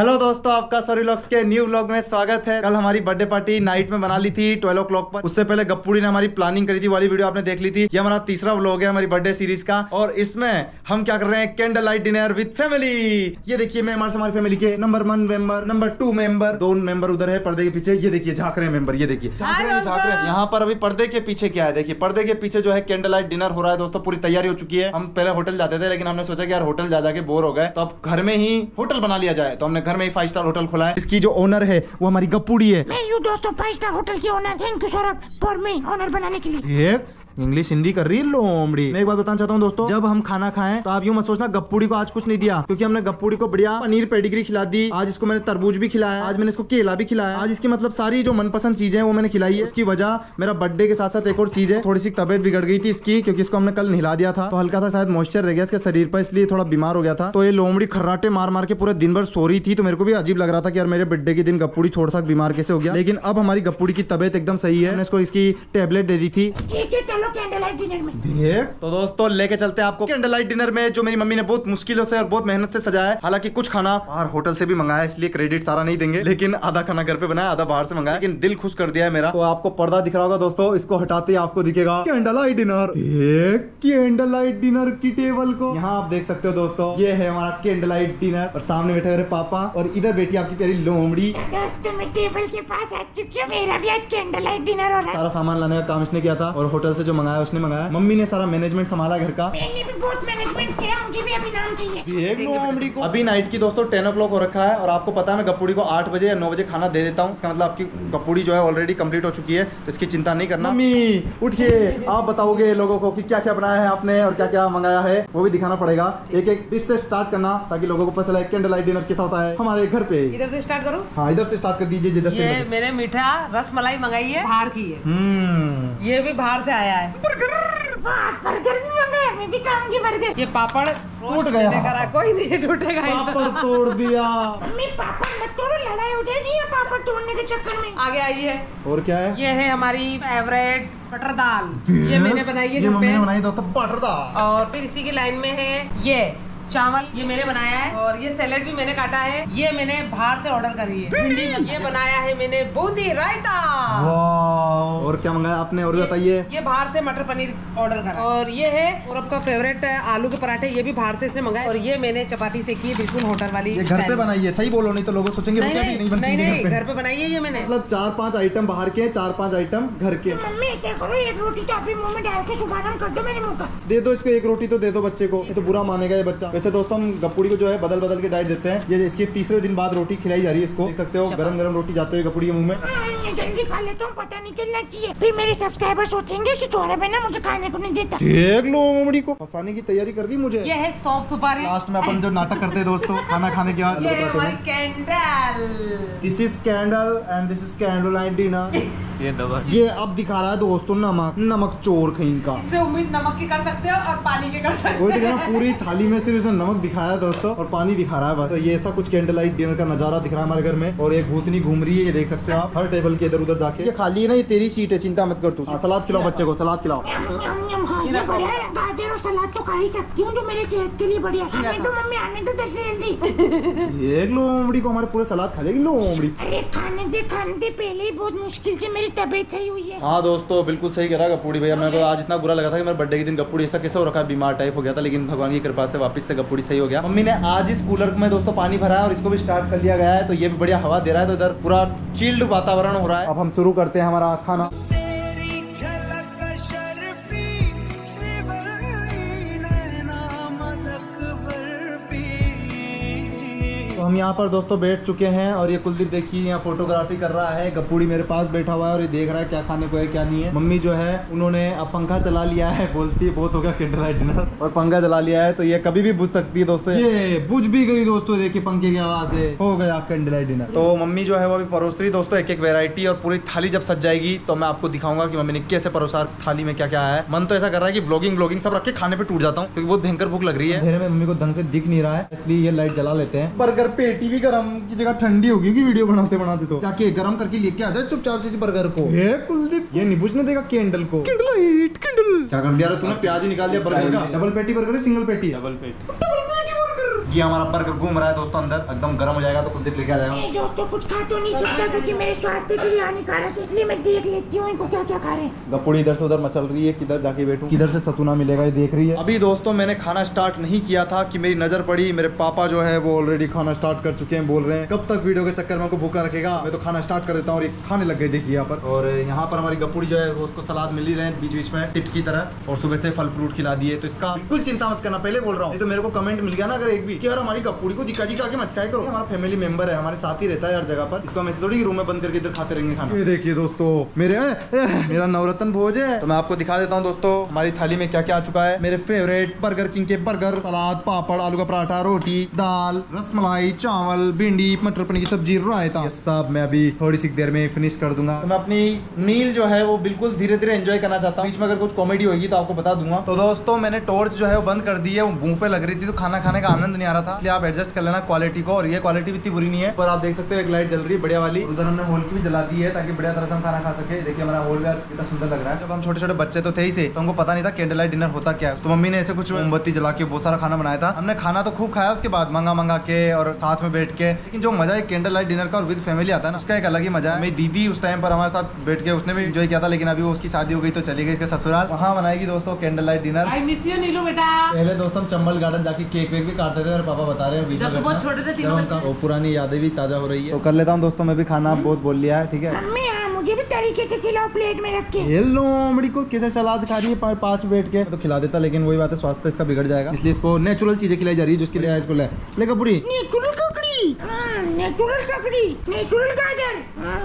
Hello दोस्तों, आपका sorry vlogs के न्यू व्लॉग में स्वागत है। कल हमारी बर्थडे पार्टी नाइट में बना ली थी 12 o'clock पर। उससे पहले गप्पुड़ी ने हमारी प्लानिंग करी थी, वाली वीडियो आपने देख ली थी। ये हमारा तीसरा व्लॉग है हमारी बर्थडे सीरीज का, और इसमें हम क्या कर रहे हैं, candle light dinner with family. ये देखिए, मैं हमारी फैमिली के number 1 member, number 2 member, 2 member उधर है पर्दे के पीछे। ये देखिए झांक रहे हैं मेंबर, ये देखिए झांक रहे हैं। यहाँ पर अभी पर्दे के पीछे क्या है, देखिए पर्दे के पीछे जो है कैंडल लाइट डिनर हो रहा है। दोस्तों पूरी तैयारी हो चुकी है। हम पहले होटल जाते थे, लेकिन हमने सोचा कि यार होटल जा जाके बोर हो गए, तो अब घर में ही होटल बना लिया जाए। तो हमने घर में ही 5 स्टार होटल खोला है। इसकी जो ओनर है वो हमारी गप्पुड़ी है। मैं हूं दोस्तों 5 स्टार होटल की owner. Thank you Saurabh for me owner बनाने के लिए। ये इंग्लिश हिंदी कर रही है लोमड़ी। मैं एक बात बताना चाहता हूँ दोस्तों, जब हम खाना खाएं तो आप यूँ मत सोचना गप्पुड़ी को आज कुछ नहीं दिया, क्योंकि हमने गप्पुड़ी को बढ़िया पनीर पेडिग्री खिला दी। आज इसको मैंने तरबूज भी खिलाया, आज मैंने इसको केला भी खिलाया, आज इसकी मतलब सारी जो मनपसंद चीजें हैं वो मैंने खिलाई है। उसकी वजह मेरा बर्थडे के साथ साथ एक और चीज है, थोड़ी सी तबियत बिगड़ गई थी इसकी, क्योंकि इसको हमने कल नहला दिया था, तो हल्का सा शायद मॉइस्चर रह गया इसके शरीर पर, इसलिए थोड़ा बीमार हो गया था। तो ये लोमड़ी खर्राटे मार मार के पूरे दिन भर सो रही थी, तो मेरे को भी अजीब लग रहा था कि यार मेरे बर्थडे के दिन गप्पुड़ी थोड़ा सा बीमार कैसे हो गया। लेकिन अब हमारी गप्पुड़ी की तबियत एकदम सही है, मैंने इसको इसकी टेबलेट दे दी थी। कैंडल लाइट डिनर में तो दोस्तों लेके चलते हैं आपको कैंडल लाइट डिनर में, जो मेरी मम्मी ने बहुत मुश्किलों से और बहुत मेहनत से सजाया है। हालांकि कुछ खाना बाहर होटल से भी मंगाया, इसलिए क्रेडिट सारा नहीं देंगे, लेकिन आधा खाना घर पे बनाया, आधा बाहर से मंगाया, लेकिन दिल खुश कर दिया है मेरा। तो आपको पर्दा दिख रहा होगा दोस्तों, इसको हटाते ही आपको दिखेगा candle light dinner. Candle light dinner की टेबल को यहाँ आप देख सकते हो दोस्तों, ये है हमारा कैंडल लाइट डिनर। और सामने बैठे मेरे पापा, और इधर बैठी आपकी प्यारी लोमड़ी। दोस्तों मैं टेबल के पास आ चुकी हूँ, मेरा भी आज कैंडल लाइट डिनर हो रहा है। सारा सामान लाने का काम इसने किया था, और होटल से जो मंगाया उसने मंगाया। मम्मी ने सारा मैनेजमेंट संभाला घर का, मैंने भी बहुत मैनेजमेंट किया। मुझे भी अभी नाम चाहिए। अभी नाइट की दोस्तों 10 o'clock हो रखा है, और आपको पता है मैं गप्पुड़ी को 8 बजे या 9 बजे खाना दे देता हूँ। इसका मतलब आपकी गप्पुड़ी जो है ऑलरेडी कंप्लीट हो चुकी है, तो इसकी चिंता नहीं करना। मम्मी उठिए, आप बताओगे लोगों को कि क्या क्या बनाया है आपने और क्या क्या मंगाया है, वो भी दिखाना पड़ेगा। एक एक डिश से स्टार्ट करना, ताकि लोगों को पता चले कैंडल लाइट डिनर कैसा होता है हमारे घर पे। इधर से स्टार्ट करो। हाँ इधर से स्टार्ट कर दीजिए, जिधर से। मैंने मीठा रस मलाई मंगाई है, बाहर की है, ये भी बाहर से आया है। बर्गर भी मंगाया, मैं भी खाऊंगी बर्गर। ये पापड़ टूट गया, करा कोई नहीं टूटेगा, पापड़ तोड़ दिया। मम्मी पापड़ मत तोड़ो, लड़ाई हो जाएगी ये पापड़ तोड़ने के चक्कर में। आगे आई है, और क्या है, ये है हमारी फेवरेट बटर दाल। ये मैंने बनाई है, ये मम्मी ने बनाई दोस्तों बटर दाल। और फिर इसी की लाइन में है ये चावल, ये मैंने बनाया है, और ये सैलेड भी मैंने काटा है, ये मैंने बाहर से ऑर्डर करी है। ये बनाया है मैंने बूंदी रायता। और क्या मंगाया आपने, और बताइए। ये बाहर से मटर पनीर ऑर्डर करा, और ये है सौरभ का फेवरेट आलू के पराठे, ये भी बाहर से इसने मंगाया। और ये मैंने चपाती से की है, बिल्कुल होटल वाली, घर पे बनाई है। सही बोलो, नहीं तो लोग सोचेंगे घर पे बनाई है। ये मैंने मतलब 4-5 आइटम बाहर के, 4-5 आइटम घर के। मम्मी करो, एक रोटी तो अपने मुँह में डाल के चुबाना कर दो, मेरे मुँह का दे दो, इसको एक रोटी तो दे दो बच्चे को, तो बुरा मानेगा ये बच्चा। वैसे दोस्तों हम गप्पुड़ी को जो है बदल बदल के डाइट देते हैं। ये इसके तीसरे दिन बाद रोटी खिलाई जा रही है, इसको देख सकते हो, गरम गरम रोटी जाते हुए गप्पुड़ी के मुंह में। जल्दी खा लेता हूँ, पता नहीं चलना चाहिए, फिर मेरे सब्सक्राइबर सोचेंगे कि सौरभ है ना मुझे खाने को नहीं देता। देख लो लोमड़ी को फंसाने की तैयारी कर रही मुझे। ये है सौंफ सुपारी। लास्ट में अपन जो नाटक करते हैं दोस्तों खाना खाने के बाद, this is candle and this is candle light dinner. ये अब दिखा रहा है दोस्तों नमक, नमक चोर कहीं का। इससे उम्मीद नमक की कर सकते हो और पानी की कर सकते हो। पूरी थाली में सिर्फ नमक दिखाया दोस्तों, और पानी दिखा रहा है बस। तो ये ऐसा कुछ कैंडल लाइट डिनर का नजारा दिख रहा है हमारे घर में। और एक भूतनी घूम रही है, ये देख सकते हो आप, हर टेबल के इधर उधर जाके। ये खाली है ना, ये तेरी सीट है, चिंता मत कर तू। सलाद खिलाओ बच्चे को, सलाद खिलाओ। गाजर और सलाद तो खा ही सकती हूँ, जो मेरे सेहत के लिए बढ़िया। मम्मी आने दो जल्दी। एक लोमड़ी को हमारे पूरे सलाद खा जाएगी लोमड़ी। अरे खाने दे खाने दे, पहले ही बहुत मुश्किल से मेरी तबीयत सही हुई है। हाँ दोस्तों बिल्कुल सही करा गप्पुड़ी भैया। मेरे को आज इतना बुरा लगा था कि मेरे बर्थडे के दिन गप्पुड़ी ऐसा कैसे हो रखा, बीमार टाइप हो गया था, लेकिन भगवान की कृपा से वापस गप्पुड़ी सही हो गया। मम्मी ने आज इस कूलर में दोस्तों पानी भरा है, और इसको भी स्टार्ट कर लिया गया है, तो ये भी बढ़िया हवा दे रहा है, तो इधर पूरा चिल्ड वातावरण हो रहा है। अब हम शुरू करते हैं हमारा खाना। तो हम यहाँ पर दोस्तों बैठ चुके हैं, और ये कुलदीप देखिए यहाँ फोटोग्राफी कर रहा है। गप्पुड़ी मेरे पास बैठा हुआ है, और ये देख रहा है क्या खाने को है क्या नहीं है। मम्मी जो है उन्होंने अब पंखा चला लिया है, बोलती है बहुत हो गया कैंडल लाइट डिनर, और पंखा चला लिया है, तो ये कभी भी बुझ सकती है दोस्तों। ये बुझ भी गई दोस्तों, देखिए पंखे की आवाज है, हो गया कैंडल लाइट डिनर। तो मम्मी जो है वो अभी परोस रही दोस्तों एक एक वेरायटी, और पूरी थाली जब सज जाएगी तो मैं आपको दिखाऊंगा कि मम्मी ने कैसे परोसा, थाली में क्या क्या है। मन तो ऐसा कर रहा है कि व्लॉगिंग सब रख के खाने पे टूट जाता हूँ, क्योंकि बहुत भयंकर भूख लग रही है। अंधेरे में मम्मी को ढंग से दिख नहीं रहा है, इसलिए ये लाइट जला लेते हैं। बर्गर पेटी भी गरम की जगह ठंडी होगी कि वीडियो बनाते बनाते, तो जाके गरम करके लेके आ जाए चुपचाप से बर्गर को। ये नहीं पूछने देगा कैंडल को। क्या कर दिया तूने, प्याज ही निकाल दिया बर्गर का। डबल पेटी बर्गर है, सिंगल पेटी? डबल पेटी बर्गर। ये हमारा बर्गर घूम रहा है दोस्तों अंदर, एकदम गर्म हो जाएगा तो कुलदीप लेके आ जाएगा। दोस्तों कुछ खा तो नहीं सकता क्योंकि मेरे स्वास्थ्य के लिए हानिकारक है, इसलिए मैं देख लेती हूँ इनको क्या क्या खा रहे हैं। गप्पुड़ी इधर से उधर मचल रही है, किधर जाके बैठूं, किधर से सतुना मिलेगा, ये देख रही है। अभी दोस्तों मैंने खाना स्टार्ट नहीं किया था कि मेरी नजर पड़ी, मेरे पापा जो है वो ऑलरेडी खाना स्टार्ट कर चुके हैं, बोल रहे हैं कब तक वीडियो के चक्कर में हमको भूखा रखेगा, मैं तो खाना स्टार्ट कर देता हूँ। और ये खाने लग गए देखिए यहाँ पर। और यहाँ पर हमारी गप्पुड़ी जो है उसको सलाद मिल ही रहे हैं बीच बीच में टिप की तरह, और सुबह से फल फ्रूट खिला दिए, तो इसका बिल्कुल चिंता मत करना। पहले बोल रहा हूँ, तो मेरे को कमेंट मिल गया ना अगर एक भी कि यार हमारी गप्पुड़ी को दिखा दिखा के मत खाया करो, हमारा फैमिली मेंबर है, हमारे साथ ही रहता है हर जगह पर, इसको हम थोड़ी रूम में बंद करके इधर खाते रहेंगे खाना। ये देखिए दोस्तों मेरा नवरतन भोज है, तो मैं आपको दिखा देता हूँ दोस्तों हमारी थाली में क्या क्या आ चुका है। मेरे फेवरेट बर्गर किंग के बर्गर, सलाद, पापड़, आलू का पराठा, रोटी, दाल, रसमलाई, चावल, भिंडी, मटर पनीर की सब्जी, रायता, सब मैं अभी थोड़ी सी देर में फिनिश कर दूंगा। मैं अपनी मील जो है वो बिल्कुल धीरे धीरे एंजॉय करना चाहता हूँ, बीच में अगर कुछ कॉमेडी होगी तो आपको बता दूंगा। तो दोस्तों मैंने टॉर्च जो है वो बंद कर दी है, मुंह पे लग रही थी तो खाना खाने का आनंद नहीं आ रहा था, इसलिए आप एडजस्ट कर लेना क्वालिटी को। और ये क्वालिटी इतनी बुरी नहीं है, पर आप देख सकते हो एक लाइट जल रही है बढ़िया वाली, उधर हमने होल की भी जला दी है ताकि बढ़िया तरह से हम खाना खा सके। देखिए हमारा होल भी कितना सुंदर लग रहा है। जब हम छोटे छोटे बच्चे तो थे ही से, तो हमको पता नहीं था कैंडल लाइट डिनर होता क्या है, तो मम्मी ने ऐसे कुछ मोमबत्ती जला के बहुत सारा खाना बनाया था। हमने खाना तो खूब खाया उसके बाद मंगा मंगा के और साथ में बैठ के, लेकिन जो मजा है कैंडल लाइट डिनर का और विद फैमिली आता है ना, उसका एक अलग ही मजा है। मेरी दीदी उस टाइम पर हमारे साथ बैठ के उसने भी एंजॉय किया था, लेकिन अभी उसकी शादी हो गई तो चली गई इसके ससुराल, वहाँ बनाएगी दोस्तों कैंडल लाइट डिनर। पहले दोस्तों हम चंबल गार्डन जाके केक वेक भी काटते थे, मेरे पापा बता रहे हैं जब तो बहुत छोटे थे तीनों बच्चे, वो पुरानी यादें भी ताजा हो रही है। तो कर लेता हूँ दोस्तों मैं भी खाना, बहुत बोल लिया है। ठीक है मम्मी मुझे भी तरीके से खिलाओ प्लेट में रख के। ये लोमड़ी को कैसे सलाद खा रही है, पास में बैठ के तो खिला देता, लेकिन वही बात है स्वास्थ्य इसका बिगड़ जाएगा, इसलिए इसको नेचुरल चीजें खिलाई जा रही है, जिसके लिए इसको लेकर पूरी नेचुरल ककड़ी, नेचुरल गाजर,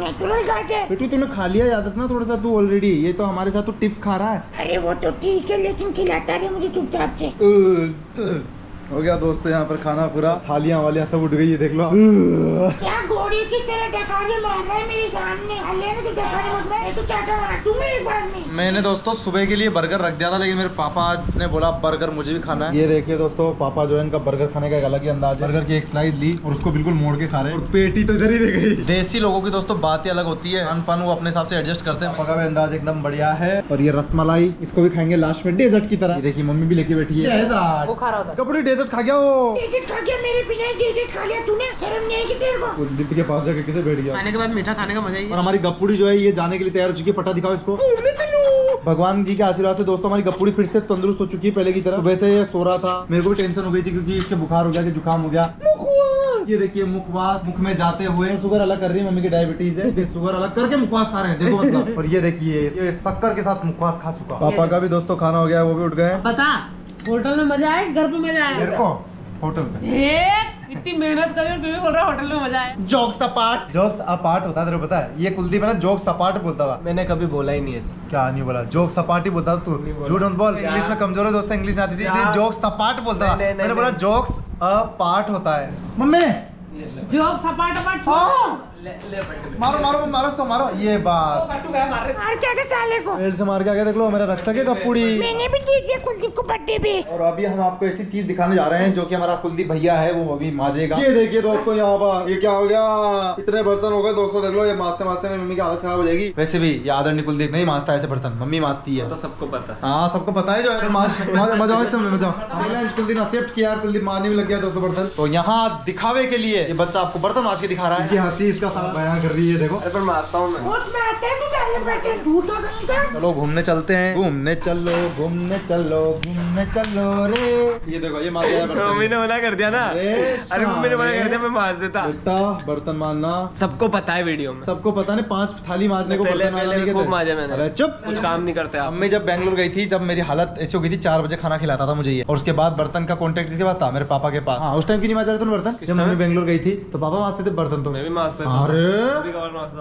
नेचुरल गाजर। बेटू तूने खा लिया याद रखना थोड़ा सा, तू ऑलरेडी ये तो हमारे साथ तो टिप खा रहा है। अरे वो तो ठीक है, लेकिन खिलाता रहे मुझे चुपचाप से। हो गया दोस्तों यहाँ पर खाना पूरा, थालियाँ वालियाँ सब उठ गई है देख लो। क्या घोड़े की तरह डकाने मार रहा है मेरे सामने, हल्ले ना तो डकाने मत मार, तो चाटा मार दूंगा एक बार में। मैंने दोस्तों सुबह के लिए बर्गर रख दिया था, लेकिन मेरे पापा ने बोला बर्गर मुझे भी खाना है। ये देखिए दोस्तों पापा जो है इनका बर्गर खाने का एक अलग ही अंदाज है, बर्गर की एक स्लाइस ली और उसको बिल्कुल मोड़ के खा रहे, और पेटी तो इधर ही रह गई। देसी लोगों की दोस्तों बात ही अलग होती है, खान पान वो अपने हिसाब से एडजस्ट करते हैं, पका हुआ अंदाज एकदम बढ़िया है। और ये रसमलाई इसको भी खाएंगे लास्ट में डेजर्ट की तरह। देखिए मम्मी भी लेके बैठी है, कपड़े खा गया वो, खा गया मेरे बिना खा लिया तूने, शर्म नहीं आई कि तेरे को। कुलदीप के पास जाके कैसे बैठ गया, खाने के बाद मीठा खाने का मजा ही। और हमारी गप्पुड़ी जो है ये जाने के लिए तैयार हो चुकी है, पटा दिखाओ इसको। भगवान जी के आशीर्वाद से दोस्तों हमारी गप्पुड़ी फिर से तंदुरुस्त हो चुकी है पहले की तरह। वैसे ये सो रहा था, मेरे को भी टेंशन हो गई थी क्योंकि इसके बुखार हो गया, जुकाम हो गया। ये देखिए मुखवास, मुख में जाते हुए शुगर अलग कर रही है, मम्मी की डायबिटीज है, शुगर अलग करके मुखवास खा रहे हैं देखो मतलब। और ये देखिए शक्कर के साथ मुखवास खा चुका। पापा का भी दोस्तों खाना हो गया, वो भी उठ गए। बता होटल में मजा आए घर पे मजा आए, मेरे को होटल पे इतनी मेहनत करी और फिर भी बोल रहा है होटल में मजा है। जोक्स अपार्ट होता है तेरे को पता है, ये कुलदीप है ना जोक्स अपार्ट बोलता था, मैंने कभी बोला ही नहीं है। क्या नहीं बोला, जोक्स अपार्ट ही बोलता था तू, झूठ मत बोल। इंग्लिश में कमजोर है दोस्तों, इंग्लिश आती थी, जोक्स अपार्ट बोलता था, मैंने बोला जोक्स अपार्ट होता है। मम्मी जोक्स अपार्ट मारो मारो मारो उसको मारो, ये बात मार क्या साले को पेड़ से मार के आगे देख लो मेरा रक्षक है गप्पुड़ी। मैंने भी दी थी कुलदीप को बर्थडे पे। और अभी हम आपको ऐसी चीज दिखाने जा रहे हैं जो कि हमारा कुलदीप भैया है वो अभी माजेगा। ये देखिए दोस्तों यहाँ पर ये क्या हो गया, इतने बर्तन हो गए दोस्तों देख लो, ये माजते माजते मेरी मम्मी की हालत खराब हो जाएगी। वैसे भी ये आदरणीय कुलदीप नहीं माजता ऐसे बर्तन, मम्मी माजती है, तो सबको पता। हाँ सबको पता है, कुलदीप मारने भी लग गया दोस्तों बर्तन। तो यहाँ दिखावे के लिए ये बच्चा आपको बर्तन माज के दिखा रहा है, हंसी इसका सारा बयां कर रही है देखो। अरे पर मैं आता हूँ, चलो घूमने चलते हैं, घूमने चलो घूमने चलो घूमने चलो रे। ये देखो ये मम्मी ने मना कर दिया ना, अरे मम्मी ने मना कर दिया मैं माज देता। बेटा बर्तन मारना सबको पता है, वीडियो में सबको पता नहीं, 5 थाली मारने को पहले चुप, कुछ काम नहीं करते। मम्मी जब बैंगलोर गई थी तब मेरी हालत ऐसी हो गई थी, 4 बजे खाना खिलाता था मुझे, और उसके बाद बर्तन का कॉन्टेक्ट किसी बात था मेरे पापा के पास। उस टाइम की नहीं मारता बर्तन, जब मम्मी बैंगलोर गई थी तो पापा माजते थे बर्तन, तो मैं भी माजता था। अरे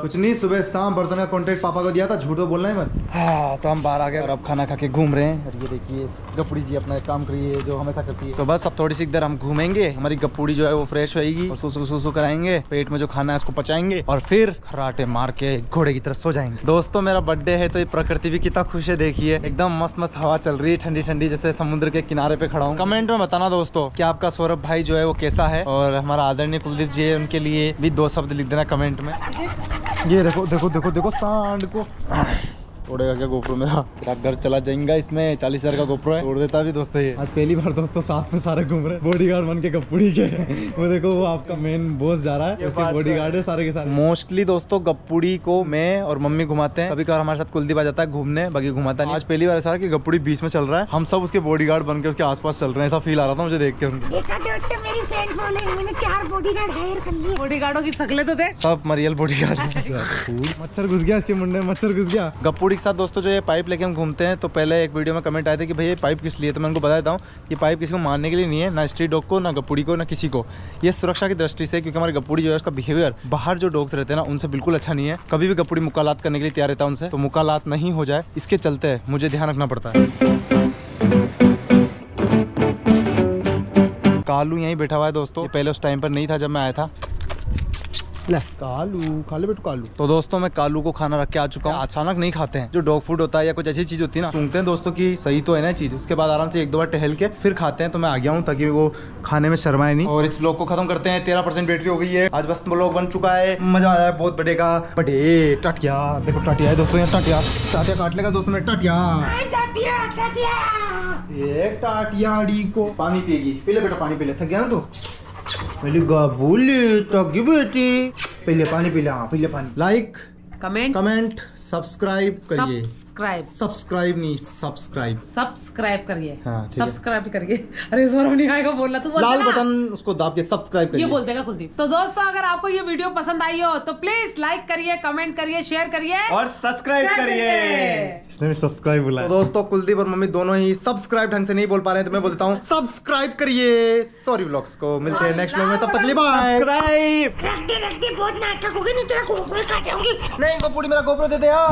कुछ नहीं, सुबह शाम बर्तन का कॉन्ट्रैक्ट पापा को दिया था, झूठ तो बोलना ही मत। हाँ तो हम बाहर आ गए और अब खाना खा के घूम रहे हैं। और ये देखिए गप्पुड़ी जी अपना काम कर रही है जो हमेशा करती है। तो बस अब थोड़ी सी देर हम घूमेंगे, हमारी गप्पुड़ी जो है वो फ्रेश होगी, सूसू कराएंगे, पेट में जो खाना है उसको पचाएंगे, और फिर खराटे मार के घोड़े की तरह सो जाएंगे। दोस्तों मेरा बर्थडे है तो ये प्रकृति भी कितना खुश है, देखिए एकदम मस्त मस्त हवा चल रही है ठंडी ठंडी, जैसे समुद्र के किनारे पे खड़ा हूँ। कमेंट में बताना दोस्तों कि आपका सौरभ भाई जो है वो कैसा है, और हमारा आदरणीय कुलदीप जी है उनके लिए भी 2 शब्द लिख देना कमेंट में। ये देखो देखो देखो देखो सांड को, उड़ेगा क्या गोप्रो मेरा? घर चला जाएगा इसमें। 40,000 का गोप्रो है, उड़ देता भी दोस्तों ये। आज पहली बार दोस्तों साथ में सारे घूम रहे, बॉडीगार्ड बन के गप्पुड़ी के। वो देखो वो आपका मेन बॉस जा रहा है, उसके बॉडीगार्ड है सारे के सारे। मोस्टली दोस्तों गप्पुड़ी को मैं और मम्मी घुमाते हैं, कभी कभार हमारे साथ कुलदीप आ जाता है घूमने, बाकी घुमाता नहीं। आज पहली बार ऐसा कि गप्पुड़ी बीच में चल रहा है, हम सब उसके बॉडीगार्ड बन के उसके आसपास चल रहे हैं, ऐसा फील आ रहा था मुझे देख के। मैंने 4 बॉडीगार्ड हायर कर लिए। बॉडीगार्डों की शक्लें तो थे, सब मरियल बॉडीगार्ड। मच्छर घुस गया इसके मुंडे में, मच्छर घुस गया। गप्पुड़ी के साथ दोस्तों जो ये पाइप लेके हम घूमते हैं, तो पहले एक वीडियो में कमेंट आए थे कि भाई ये पाइप किस लिए, तो मैं उनको बता देता हूँ ये पाइप किसी को मारने के लिए नहीं है, ना स्ट्रीट डॉग को, ना गप्पुड़ी को, ना किसी को। ये सुरक्षा की दृष्टि से, क्योंकि हमारे गप्पुड़ी जो है उसका बिहेवियर बाहर जो डॉग्स रहते हैं ना उनसे बिल्कुल अच्छा नहीं है। कभी भी गप्पुड़ी मुकालात करने के लिए तैयार रहता है उनसे, तो मुकालात नहीं हो जाए इसके चलते मुझे ध्यान रखना पड़ता है। कालू यहीं बैठा हुआ है दोस्तों, पहले उस टाइम पर नहीं था जब मैं आया था। ले कालू खा ले बेटू कालू। तो दोस्तों मैं कालू को खाना रख के आ चुका हूँ। अचानक नहीं खाते हैं, जो डॉग फूड होता है या कुछ ऐसी चीज होती है ना, सुनते हैं दोस्तों कि सही तो है ना चीज, उसके बाद आराम से 1-2 बार टहल के फिर खाते हैं। तो मैं आ गया हूँ ताकि वो खाने में शर्माए नहीं। और इस ब्लॉग को खत्म करते हैं, 13% बैटरी हो गई है। आज बस ब्लॉग बन चुका है, मजा आया बहुत। बढ़ेगा बटे टटिया, देखो टटिया है दोस्तों, टटिया टटिया काट लेगा दोस्तों, टटिया को पानी पिएगी। पी ले बेटा पानी पी ले, थक गया ना तो पहले बोली तगी बेटी, पहले पानी पी ले। हाँ पहले पानी। लाइक कमेंट सब्सक्राइब करिए, सब्सक्राइब नहीं सब्सक्राइब करिए। हाँ, सब्सक्राइब करिए। अरे सौरभ नहीं आएगा बोलना, तू लाल बटन उसको दाब के सब्सक्राइब करिए, ये बोल देगा कुलदीप। तो दोस्तों अगर आपको ये वीडियो पसंद आई हो तो प्लीज लाइक करिए, कमेंट करिए, शेयर करिए और सब्सक्राइब करिए। इसने भी सब्सक्राइब बोला। तो दोस्तों कुलदीप और मम्मी दोनों ही सब्सक्राइब ढंग से नहीं बोल पा रहे हैं, तो मैं बोलता हूँ सब्सक्राइब करिए सॉरी व्लॉग्स को। मिलते हैं नेक्स्ट व्लॉग में, तब तक के लिए बाय। सब्सक्राइब रख दे बहुत नाटक होगी, नहीं तेरा गोप्रो काट जाऊंगी। नहीं गोप्रो मेरा गोप्रो दे दे।